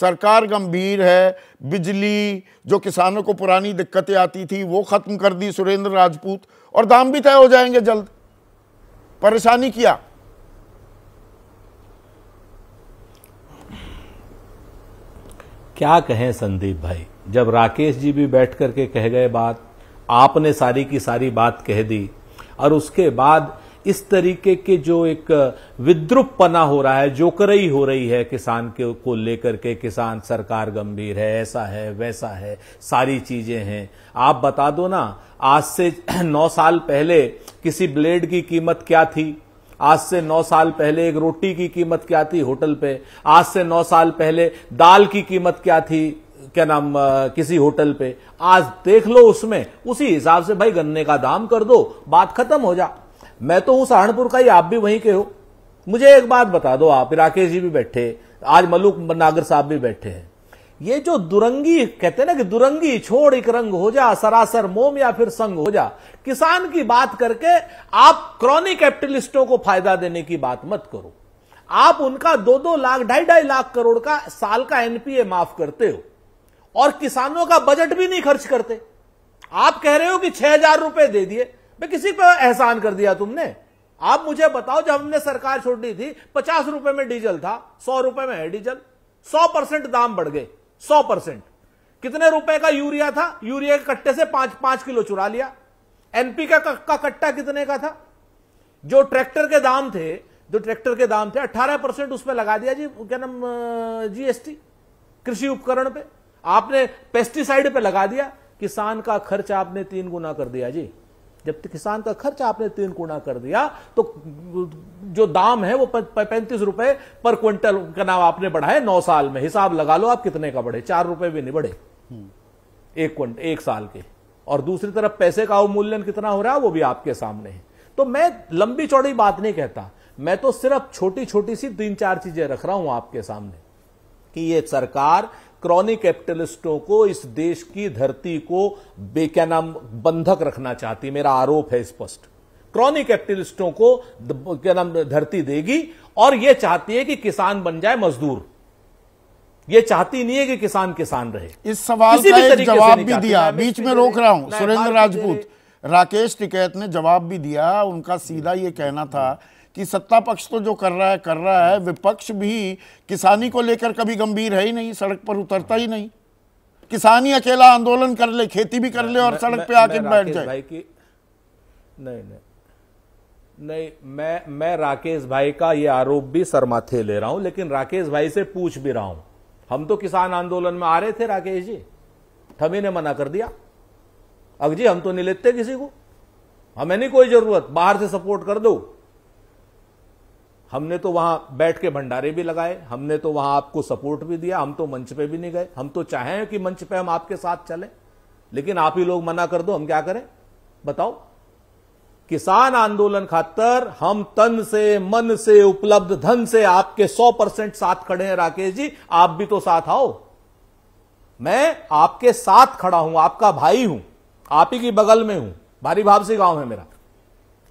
सरकार गंभीर है। बिजली जो किसानों को पुरानी दिक्कतें आती थी वो ख़त्म कर दी सुरेंद्र राजपूत, और दाम भी तय हो जाएंगे जल्द। परेशानी किया। क्या कहें संदीप भाई, जब राकेश जी भी बैठ करके कह गए बात, आपने सारी की सारी बात कह दी, और उसके बाद इस तरीके के जो एक विद्रूपपना हो रहा है, जोकरई हो रही है किसान के को लेकर के, किसान सरकार गंभीर है, ऐसा है वैसा है, सारी चीजें हैं। आप बता दो ना, आज से 9 साल पहले किसी ब्लेड की कीमत क्या थी, आज से 9 साल पहले एक रोटी की कीमत क्या थी होटल पे, आज से 9 साल पहले दाल की कीमत क्या थी, क्या नाम, किसी होटल पे, आज देख लो उसमें, उसी हिसाब से भाई गन्ने का दाम कर दो, बात खत्म हो जा। मैं तो हूं सहारनपुर का ही, आप भी वहीं के हो। मुझे एक बात बता दो, आप राकेश जी भी बैठे, आज मलुक नागर साहब भी बैठे हैं, ये जो दुरंगी कहते हैं ना कि दुरंगी छोड़ एक रंग हो जा, सरासर मोम या फिर संग हो जा, किसान की बात करके आप क्रॉनिक कैपिटलिस्टों को फायदा देने की बात मत करो। आप उनका 2-2 लाख 2.5-2.5 लाख करोड़ का साल का एनपीए माफ करते हो, और किसानों का बजट भी नहीं खर्च करते। आप कह रहे हो कि 6,000 रुपए दे दिए, भाई किसी पर एहसान कर दिया तुमने? आप मुझे बताओ, जब हमने सरकार छोड़ी थी 50 रुपए में डीजल था, 100 रुपए में है डीजल, 100% दाम बढ़ गए, 100%। कितने रुपए का यूरिया था, यूरिया के कट्टे से 5-5 किलो चुरा लिया। एनपी का कट्टा कितने का था, जो ट्रैक्टर के दाम थे, 18% उसमें लगा दिया जी, क्या नाम, जीएसटी कृषि उपकरण पे, आपने पेस्टिसाइड पे लगा दिया। किसान का खर्च आपने 3 गुना कर दिया जी। जब किसान का खर्च आपने 3 गुना कर दिया तो जो दाम है वो 35 रुपए पर क्विंटल का नाम आपने बढ़ाए 9 साल में। हिसाब लगा लो आप कितने का बढ़े, 4 रुपए भी नहीं बढ़े एक साल के। और दूसरी तरफ पैसे का अवमूल्यन कितना हो रहा है वो भी आपके सामने है। तो मैं लंबी चौड़ी बात नहीं कहता, मैं तो सिर्फ छोटी छोटी सी 3-4 चीजें रख रहा हूं आपके सामने कि ये सरकार क्रॉनिक कैपिटलिस्टों को, इस देश की धरती को क्या नाम, बंधक रखना चाहती। मेरा आरोप है स्पष्ट, क्रॉनिक कैपिटलिस्टों को क्या नाम धरती देगी, और यह चाहती है कि किसान बन जाए मजदूर। ये चाहती नहीं है कि किसान रहे। इस सवाल का एक जवाब भी दिया, बीच में रोक रहा हूं, सुरेंद्र राजपूत, राकेश टिकैत ने जवाब भी दिया। उनका सीधा ये कहना था कि सत्ता पक्ष तो जो कर रहा है, विपक्ष भी किसानी को लेकर कभी गंभीर है ही नहीं, सड़क पर उतरता ही नहीं। किसान ही अकेला आंदोलन कर ले, खेती भी कर ले और सड़क पे आके बैठ जाए। नहीं, मैं राकेश भाई का ये आरोप भी सरमाथे ले रहा हूं, लेकिन राकेश भाई से पूछ भी रहा हूं। हम तो किसान आंदोलन में आ रहे थे राकेश जी, ठमी ने मना कर दिया, अब जी हम तो नहीं लेते किसी को, हमें नहीं कोई जरूरत, बाहर से सपोर्ट कर दो। हमने तो वहां बैठ के भंडारे भी लगाए, हमने तो वहां आपको सपोर्ट भी दिया, हम तो मंच पे भी नहीं गए। हम तो चाहें कि मंच पे हम आपके साथ चलें, लेकिन आप ही लोग मना कर दो, हम क्या करें बताओ। किसान आंदोलन खातर हम तन से मन से उपलब्ध धन से आपके 100% साथ खड़े हैं राकेश जी। आप भी तो साथ आओ, मैं आपके साथ खड़ा हूं, आपका भाई हूं, आप ही की बगल में हूं, भारी भावसी गांव है मेरा।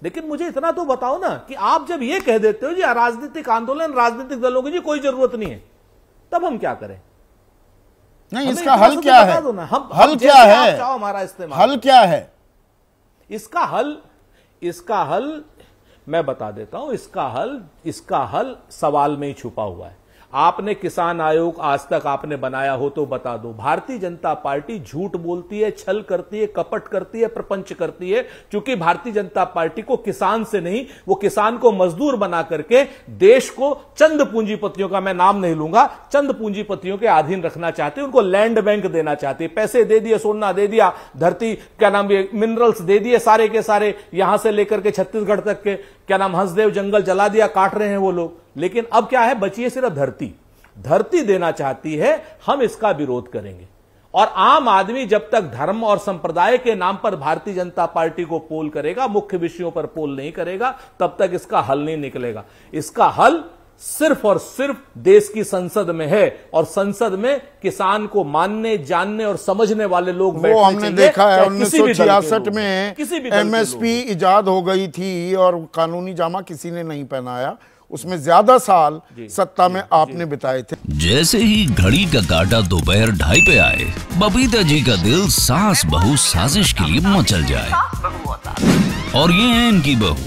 लेकिन मुझे इतना तो बताओ ना कि आप जब ये कह देते हो जी राजनीतिक आंदोलन, राजनीतिक दलों की जी कोई जरूरत नहीं है, तब हम क्या करें? नहीं, इसका हल क्या है? हल क्या है? हमारा इस्तेमाल हल क्या है इसका? इसका हल मैं बता देता हूं। इसका हल सवाल में ही छुपा हुआ है। आपने किसान आयोग आज तक आपने बनाया हो तो बता दो। भारतीय जनता पार्टी झूठ बोलती है, छल करती है, कपट करती है, प्रपंच करती है, क्योंकि भारतीय जनता पार्टी को किसान से नहीं, वो किसान को मजदूर बना करके देश को चंद पूंजीपतियों का, मैं नाम नहीं लूंगा, चंद पूंजीपतियों के अधीन रखना चाहती है। उनको लैंड बैंक देना चाहती है, पैसे दे दिए, सोना दे दिया, धरती क्या नाम मिनरल्स दे दिए सारे के सारे, यहां से लेकर के छत्तीसगढ़ तक के क्या नाम हंसदेव जंगल जला दिया, काट रहे हैं वो लोग। लेकिन अब क्या है, बची है सिर्फ धरती देना चाहती है। हम इसका विरोध करेंगे, और आम आदमी जब तक धर्म और संप्रदाय के नाम पर भारतीय जनता पार्टी को पोल करेगा, मुख्य विषयों पर पोल नहीं करेगा, तब तक इसका हल नहीं निकलेगा। इसका हल सिर्फ और सिर्फ देश की संसद में है, और संसद में किसान को मानने, जानने और समझने वाले लोग वो हमने देखा है। 1966 में एमएसपी इजाद हो गई थी और कानूनी जामा किसी ने नहीं पहनाया, उसमें ज्यादा साल सत्ता में आपने बिताए थे। जैसे ही घड़ी का काटा दोपहर 2:30 पे आए, बबीता जी का दिल सास बहू साजिश के लिए मचल जाए। और ये है इनकी बहू,